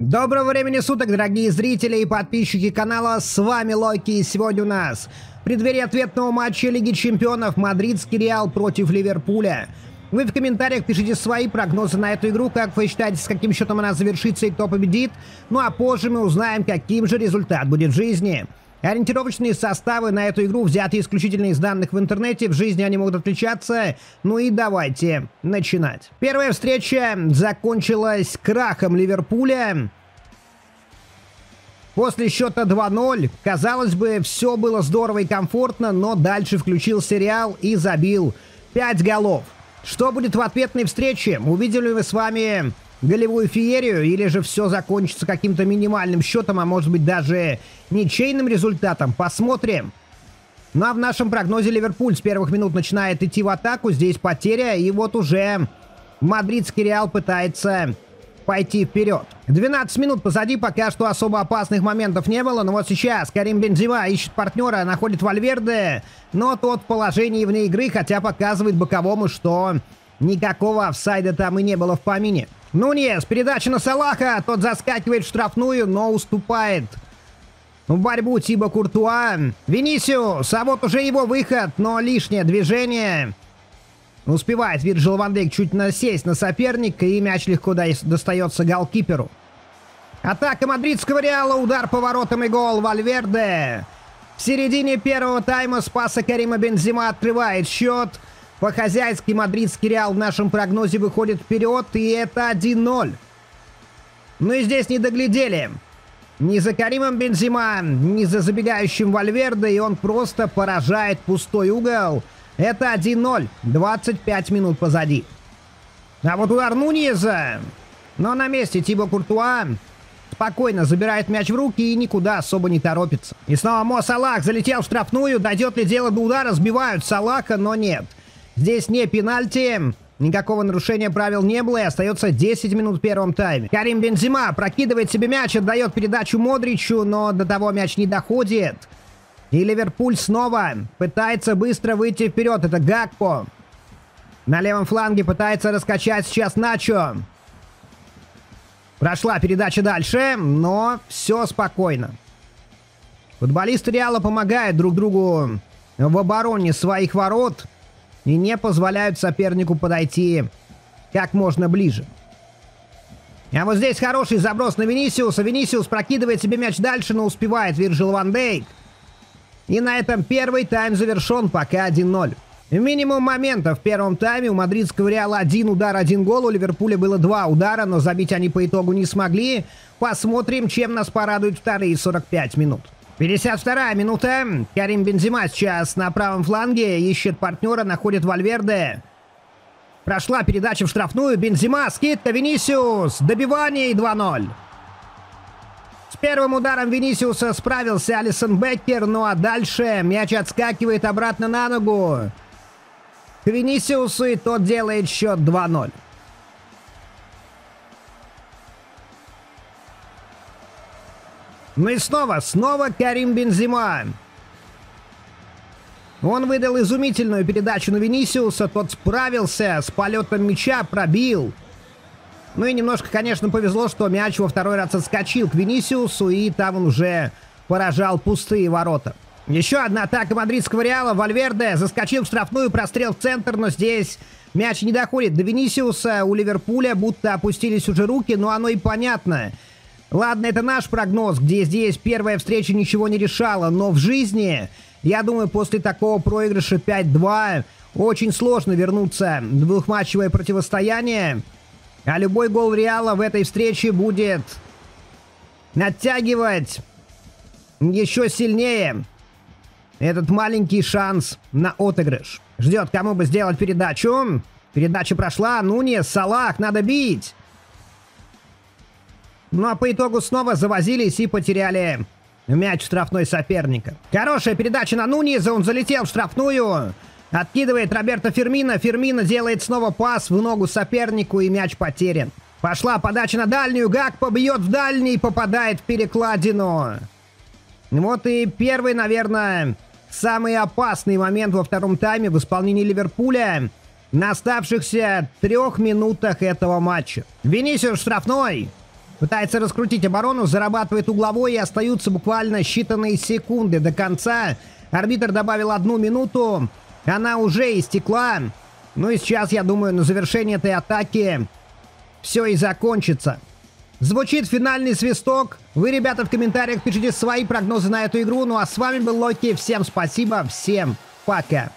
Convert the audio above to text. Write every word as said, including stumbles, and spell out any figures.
Доброго времени суток, дорогие зрители и подписчики канала, с вами Локи, и сегодня у нас в преддверии ответного матча Лиги Чемпионов Мадридский Реал против Ливерпуля. Вы в комментариях пишите свои прогнозы на эту игру, как вы считаете, с каким счетом она завершится и кто победит, ну а позже мы узнаем, каким же результат будет в жизни. Ориентировочные составы на эту игру взяты исключительно из данных в интернете, в жизни они могут отличаться, ну и давайте начинать. Первая встреча закончилась крахом Ливерпуля. После счета два ноль, казалось бы, все было здорово и комфортно, но дальше включился Реал и забил пять голов. Что будет в ответной встрече? Увидели ли мы с вами голевую феерию, или же все закончится каким-то минимальным счетом, а может быть даже ничейным результатом? Посмотрим. Ну а в нашем прогнозе Ливерпуль с первых минут начинает идти в атаку, здесь потеря, и вот уже Мадридский Реал пытается пойти вперед. двенадцать минут позади, пока что особо опасных моментов не было, но вот сейчас Карим Бензима ищет партнера, находит Вальверде, но тот в положении вне игры, хотя показывает боковому, что никакого офсайда там и не было в помине. Нуньес, передача на Салаха, тот заскакивает в штрафную, но уступает в борьбу Тибо Куртуа. Винисиус, а вот уже его выход, но лишнее движение. Успевает Вирджил Ван Дейк чуть насесть на соперника, и мяч легко достается голкиперу. Атака Мадридского Реала, удар по воротам и гол Вальверде. В середине первого тайма с паса Карима Бензима открывает счет. По-хозяйски Мадридский Реал в нашем прогнозе выходит вперед, и это один ноль. Ну и здесь не доглядели ни за Каримом Бензима, ни за забегающим Вальверде, и он просто поражает пустой угол. Это один ноль, двадцать пять минут позади. А вот удар Нуньеза, но на месте Тибо Куртуа спокойно забирает мяч в руки и никуда особо не торопится. И снова Мо Салах залетел в штрафную, дойдет ли дело до удара, сбивают Салаха, но нет. Здесь не пенальти, никакого нарушения правил не было, и остается десять минут в первом тайме. Карим Бензима прокидывает себе мяч, отдает передачу Модричу, но до того мяч не доходит. И Ливерпуль снова пытается быстро выйти вперед, это Гакпо. На левом фланге пытается раскачать сейчас Начо. Прошла передача дальше, но все спокойно. Футболисты Реала помогают друг другу в обороне своих ворот и не позволяют сопернику подойти как можно ближе. А вот здесь хороший заброс на Винисиуса. Винисиус прокидывает себе мяч дальше, но успевает Вирджил Ван Дейк. И на этом первый тайм завершен, пока один ноль. Минимум моментов в первом тайме. У Мадридского Реала один удар, один гол. У Ливерпуля было два удара, но забить они по итогу не смогли. Посмотрим, чем нас порадуют вторые сорок пять минут. пятьдесят вторая минута. Карим Бензима сейчас на правом фланге. Ищет партнера, находит Вальверде. Прошла передача в штрафную. Бензима, скидка, Винисиус. Добивание и два ноль. С первым ударом Винисиуса справился Алисон Беккер. Ну а дальше мяч отскакивает обратно на ногу к Винисиусу, и тот делает счет два ноль. Ну и снова, снова Карим Бензима. Он выдал изумительную передачу на Винисиуса, тот справился с полетом мяча, пробил. Ну и немножко, конечно, повезло, что мяч во второй раз отскочил к Винисиусу, и там он уже поражал пустые ворота. Еще одна атака Мадридского Реала. Вальверде заскочил в штрафную, прострел в центр, но здесь мяч не доходит до Винисиуса. У Ливерпуля будто опустились уже руки, но оно и понятно. Ладно, это наш прогноз, где здесь первая встреча ничего не решала, но в жизни, я думаю, после такого проигрыша пять два очень сложно вернуться в двухматчевое противостояние, а любой гол Реала в этой встрече будет оттягивать еще сильнее этот маленький шанс на отыгрыш. Ждет, кому бы сделать передачу. Передача прошла, Нуньес, Салах, надо бить. Ну а по итогу снова завозились и потеряли мяч в штрафной соперника. Хорошая передача на Нуньеза, он залетел в штрафную, откидывает Роберто Фирмино, Фирмино делает снова пас в ногу сопернику, и мяч потерян. Пошла подача на дальнюю, Гакпо бьет в дальний, попадает в перекладину. Вот и первый, наверное, самый опасный момент во втором тайме в исполнении Ливерпуля на оставшихся трех минутах этого матча. Винисиус штрафной. Пытается раскрутить оборону, зарабатывает угловой, и остаются буквально считанные секунды до конца. Арбитр добавил одну минуту. Она уже истекла. Ну и сейчас, я думаю, на завершение этой атаки все и закончится. Звучит финальный свисток. Вы, ребята, в комментариях пишите свои прогнозы на эту игру. Ну а с вами был Локи. Всем спасибо. Всем пока.